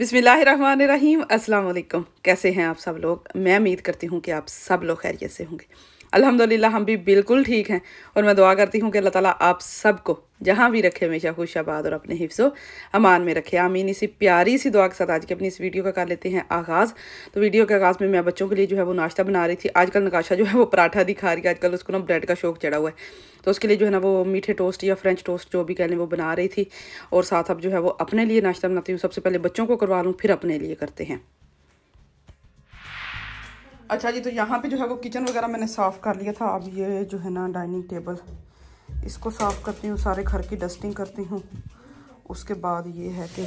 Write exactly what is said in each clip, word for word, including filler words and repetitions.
बिस्मिल्लाहिर्रहमानिर्रहीम। अस्सलाम वालेकुम। कैसे हैं आप सब लोग? मैं उम्मीद करती हूँ कि आप सब लोग खैरियत से होंगे। अल्हम्दुलिल्लाह हम भी बिल्कुल ठीक हैं और मैं दुआ करती हूँ कि अल्लाह ताला आप सबको जहाँ भी रखे हमेशा खुश आबाद और अपने हिफ्ज़ो अमान में रखे, आमीन। इसी प्यारी सी दुआ के साथ आज की अपनी इस वीडियो का कर लेते हैं आगाज़। तो वीडियो के आगाज़ में मैं बच्चों के लिए जो है वो नाश्ता बना रही थी। आजकल नकाशा जो है वो पराठा दिखा रही है, आजकल उसको ना ब्रेड का शौक चढ़ा हुआ है, तो उसके लिए जो है ना वो मीठे टोस्ट या फ्रेंच टोस्ट जो भी कह लें वो बना रही थी। और साथ अब जो है वो अपने लिए नाश्ता बनाती हूँ। सबसे पहले बच्चों को करवा लूँ, फिर अपने लिए करते हैं। अच्छा जी, तो यहाँ पे जो है वो किचन वगैरह मैंने साफ़ कर लिया था। अब ये जो है ना डाइनिंग टेबल, इसको साफ़ करती हूँ, सारे घर की डस्टिंग करती हूँ। उसके बाद ये है कि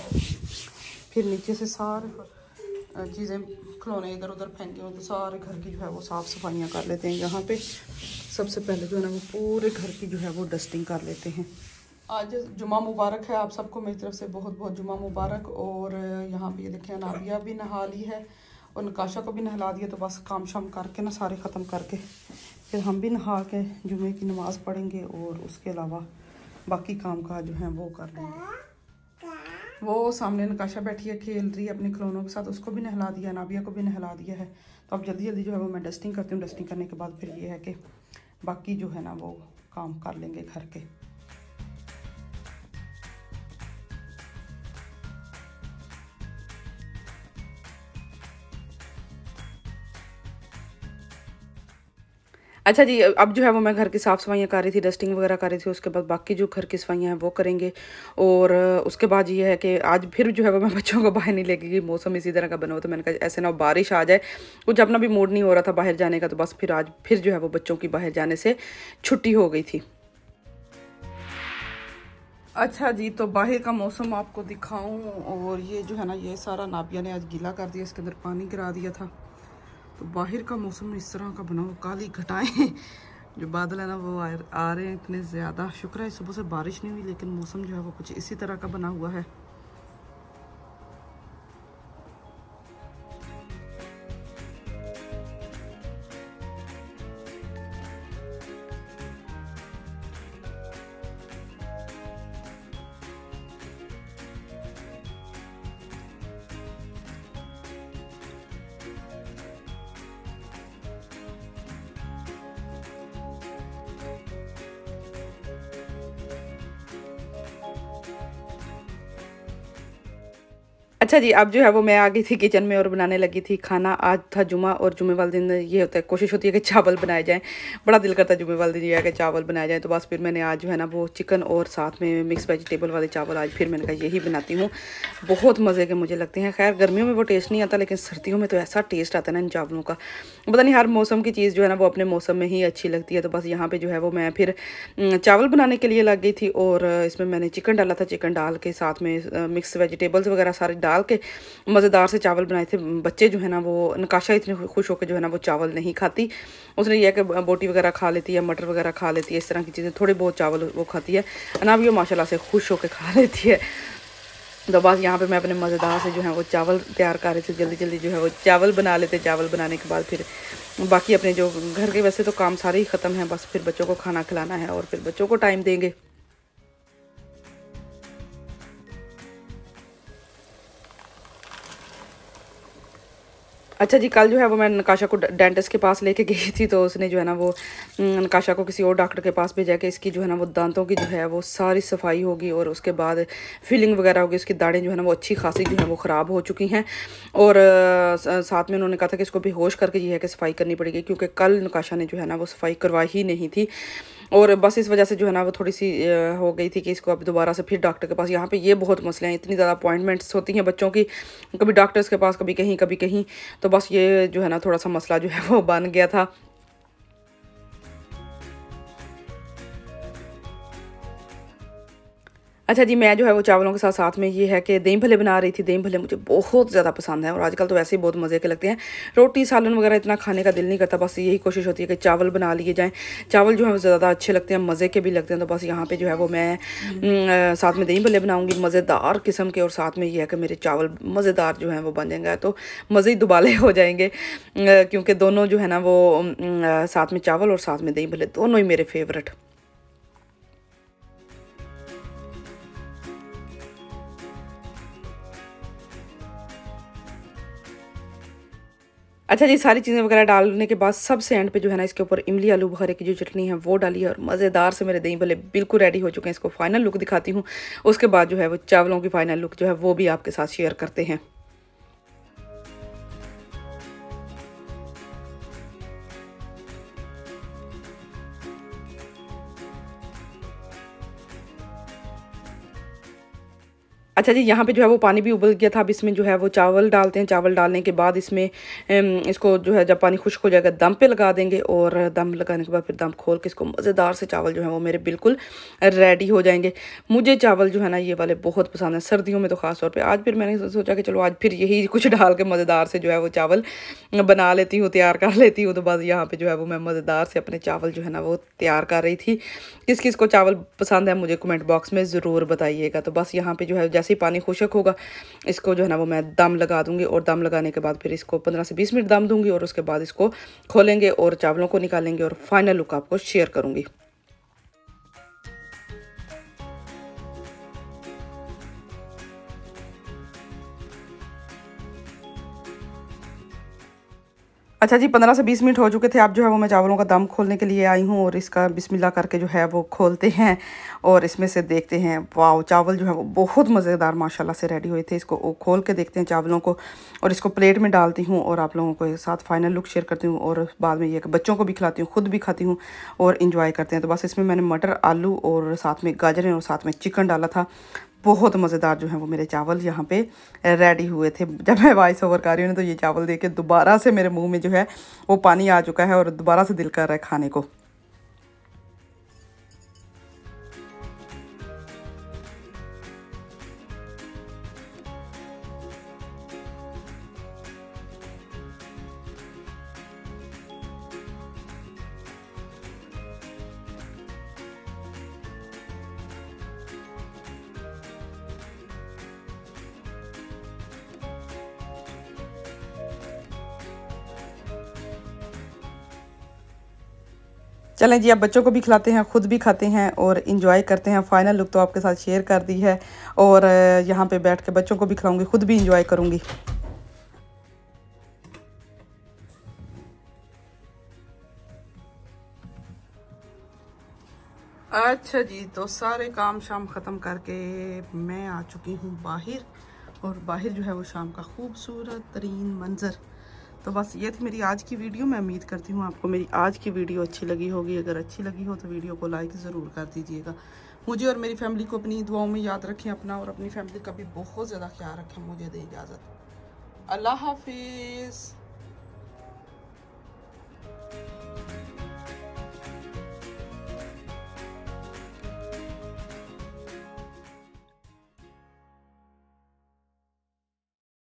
फिर नीचे से सारे चीज़ें खिलौने इधर उधर फेंके होते, सारे घर की जो है वो साफ़ सफाइयाँ कर लेते हैं। यहाँ पे सबसे पहले जो है ना वो पूरे घर की जो है वो डस्टिंग कर लेते हैं। आज जुमा मुबारक है, आप सबको मेरी तरफ से बहुत बहुत जुमा मुबारक। और यहाँ पर ये देखें नाबिया भी नहा ली है और नकाशा को भी नहला दिया। तो बस काम शाम करके ना सारे ख़त्म करके फिर हम भी नहा के जुमे की नमाज़ पढ़ेंगे और उसके अलावा बाकी काम काज जो है वो कर लेंगे। वो सामने नकाशा बैठी है, खेल रही है अपने खिलौनों के साथ, उसको भी नहला दिया, नाबिया को भी नहला दिया है। तो अब जल्दी जल्दी जो है वो मैं डस्टिंग करती हूँ। डस्टिंग करने के बाद फिर ये है कि बाकी जो है ना वो काम कर लेंगे घर के। अच्छा जी, अब जो है वो मैं घर की साफ़ सफाइयाँ कर रही थी, डस्टिंग वगैरह कर रही थी। उसके बाद बाकी जो घर की सफाइयाँ हैं वो करेंगे। और उसके बाद ये है कि आज फिर जो है वो मैं बच्चों को बाहर नहीं लेके गई, मौसम इसी तरह का बना हो। तो मैंने कहा ऐसे ना बारिश आ जाए, कुछ अपना भी मूड नहीं हो रहा था बाहर जाने का। तो बस फिर आज फिर जो है वो बच्चों की बाहर जाने से छुट्टी हो गई थी। अच्छा जी, तो बाहर का मौसम आपको दिखाऊँ। और ये जो है ना ये सारा नाबिया ने आज गीला कर दिया, इसके अंदर पानी गिरा दिया था। तो बाहर का मौसम इस तरह का बना हो, काली घटाएं जो बादल है ना वो आ रहे हैं इतने ज़्यादा। शुक्र है सुबह से बारिश नहीं हुई, लेकिन मौसम जो है वो कुछ इसी तरह का बना हुआ है। अच्छा जी, अब जो है वो मैं आ गई थी किचन में और बनाने लगी थी खाना। आज था जुमा और जुमे वाले दिन ये होता है, कोशिश होती है कि चावल बनाए जाएं। बड़ा दिल करता है जुमे वाले दिन यह कि चावल बनाए जाएं। तो बस फिर मैंने आज जो है ना वो चिकन और साथ में मिक्स वेजिटेबल वाले चावल, आज फिर मैंने कहा यही बनाती हूँ। बहुत मज़े के मुझे लगते हैं। खैर गर्मियों में वो टेस्ट नहीं आता, लेकिन सर्दियों में तो ऐसा टेस्ट आता है ना इन चावलों का, पता नहीं। हर मौसम की चीज़ जो है ना वो अपने मौसम में ही अच्छी लगती है। तो बस यहाँ पर जो है वो मैं फिर चावल बनाने के लिए लग गई थी और इसमें मैंने चिकन डाला था। चिकन डाल के साथ में मिक्स वेजिटेबल्स वगैरह सारे डाल के मज़ेदार से चावल बनाए थे। बच्चे जो है ना वो नकाशा इतने खुश होकर जो है ना वो चावल नहीं खाती। उसने यह कि बोटी वगैरह खा लेती है, मटर वगैरह खा लेती है, इस तरह की चीज़ें, थोड़े बहुत चावल वो खाती है। अनाबिया माशाल्लाह से खुश होकर खा लेती है। तो बस यहाँ पे मैं अपने मज़ेदार से जो है वो चावल तैयार कर रही थी। जल्दी जल्दी जो है वो चावल बना लेते। चावल बनाने के बाद फिर बाकी अपने जो घर के वैसे तो काम सारे ही ख़त्म हैं, बस फिर बच्चों को खाना खिलाना है और फिर बच्चों को टाइम देंगे। अच्छा जी, कल जो है वो मैं नकाशा को डेंटिस्ट के पास लेके गई थी। तो उसने जो है ना वो नकाशा को किसी और डॉक्टर के पास भेजा कि इसकी जो है ना वो दांतों की जो है वो सारी सफाई होगी और उसके बाद फिलिंग वगैरह होगी। उसकी दाढ़ें जो है ना वो अच्छी खासी जो है वो ख़राब हो चुकी हैं। और साथ में उन्होंने कहा था कि इसको बेहोश करके ये है कि सफाई करनी पड़ेगी, क्योंकि कल नकाशा ने जो है ना वो सफाई करवाई ही नहीं थी। और बस इस वजह से जो है ना वो थोड़ी सी हो गई थी कि इसको अब दोबारा से फिर डॉक्टर के पास। यहाँ पे ये बहुत मसले हैं, इतनी ज़्यादा अपॉइंटमेंट्स होती हैं बच्चों की, कभी डॉक्टर्स के पास, कभी कहीं कभी कहीं। तो बस ये जो है ना थोड़ा सा मसला जो है वो बन गया था। अच्छा जी, मैं जो है वो चावलों के साथ साथ में ये है कि दही भल्ले बना रही थी। दही भल्ले मुझे बहुत ज़्यादा पसंद है और आजकल तो वैसे ही बहुत मज़े के लगते हैं। रोटी सालन वगैरह इतना खाने का दिल नहीं करता, बस यही कोशिश होती है कि चावल बना लिए जाएँ। चावल जो है वो ज़्यादा अच्छे लगते हैं, मज़े के भी लगते हैं। तो बस यहाँ पर जो है वो मैं साथ में दही भल्ले बनाऊँगी मज़ेदार किस्म के, और साथ में ये है कि मेरे चावल मज़ेदार जो हैं वो बन जाएंगे, तो मज़े ही दुबाले हो जाएंगे। क्योंकि दोनों जो है ना वो साथ में चावल और साथ में दही भल्ले दोनों ही मेरे फेवरेट। अच्छा जी, सारी चीज़ें वगैरह डालने के बाद सबसे एंड पे जो है ना इसके ऊपर इमली आलू बुखारे की जो चटनी है वो डाली है और मज़ेदार से मेरे दही भले बिल्कुल रेडी हो चुके हैं। इसको फाइनल लुक दिखाती हूँ, उसके बाद जो है वो चावलों की फाइनल लुक जो है वो भी आपके साथ शेयर करते हैं। अच्छा जी, यहाँ पे जो है वो पानी भी उबल गया था। अब इसमें जो है वो चावल डालते हैं। चावल डालने के बाद इसमें इसको जो है जब पानी खुश्क हो जाएगा दम पे लगा देंगे और दम लगाने के बाद फिर दम खोल के इसको मज़ेदार से चावल जो है वो मेरे बिल्कुल रेडी हो जाएंगे। मुझे चावल जो है ना ये वाले बहुत पसंद है, सर्दियों में तो खास तौर पे। आज फिर मैंने सोचा कि चलो आज फिर यही कुछ डाल के मज़ेदार से जो है वो चावल बना लेती हूँ, तैयार कर लेती हूँ। तो बस यहाँ पर जो है वो मैं मज़ेदार से अपने चावल जो है ना वो तैयार कर रही थी। किस किस को चावल पसंद है मुझे कमेंट बॉक्स में ज़रूर बताइएगा। तो बस यहाँ पर जो है पानी खुशक होगा इसको जो है ना वो मैं दम लगा दूंगी और दम लगाने के बाद फिर इसको पंद्रह से बीस मिनट दम दूंगी और उसके बाद इसको खोलेंगे और चावलों को निकालेंगे और फाइनल लुक आपको शेयर करूंगी। अच्छा जी, पंद्रह से बीस मिनट हो चुके थे। आप जो है वो मैं चावलों का दम खोलने के लिए आई हूँ और इसका बिस्मिल्लाह करके जो है वो खोलते हैं और इसमें से देखते हैं। वाह, चावल जो है वो बहुत मज़ेदार माशाल्लाह से रेडी हुए थे। इसको खोल के देखते हैं चावलों को और इसको प्लेट में डालती हूँ और आप लोगों के साथ फाइनल लुक शेयर करती हूँ और बाद में ये बच्चों को भी खिलाती हूँ, खुद भी खाती हूँ और इन्जॉय करते हैं। तो बस इसमें मैंने मटर, आलू और साथ में गाजरें और साथ में चिकन डाला था। बहुत मज़ेदार जो है वो मेरे चावल यहाँ पे रेडी हुए थे। जब मैं वॉइस ओवर कर रही हूँ तो ये चावल देख के दोबारा से मेरे मुंह में जो है वो पानी आ चुका है और दोबारा से दिल कर रहा है खाने को। चलें जी, आप बच्चों को भी खिलाते हैं, ख़ुद भी खाते हैं और इन्जॉय करते हैं। फाइनल लुक तो आपके साथ शेयर कर दी है और यहाँ पे बैठ के बच्चों को भी खिलाऊंगी, ख़ुद भी इन्जॉय करूँगी। अच्छा जी, तो सारे काम शाम ख़त्म करके मैं आ चुकी हूँ बाहर और बाहर जो है वो शाम का खूबसूरत तरीन मंज़र। तो बस ये थी मेरी आज की वीडियो। मैं उम्मीद करती हूँ आपको मेरी आज की वीडियो अच्छी लगी होगी। अगर अच्छी लगी हो तो वीडियो को लाइक ज़रूर कर दीजिएगा। मुझे और मेरी फैमिली को अपनी दुआओं में याद रखें, अपना और अपनी फैमिली का भी बहुत ज़्यादा ख्याल रखें। मुझे दें इजाज़त, अल्लाह हाफिज़।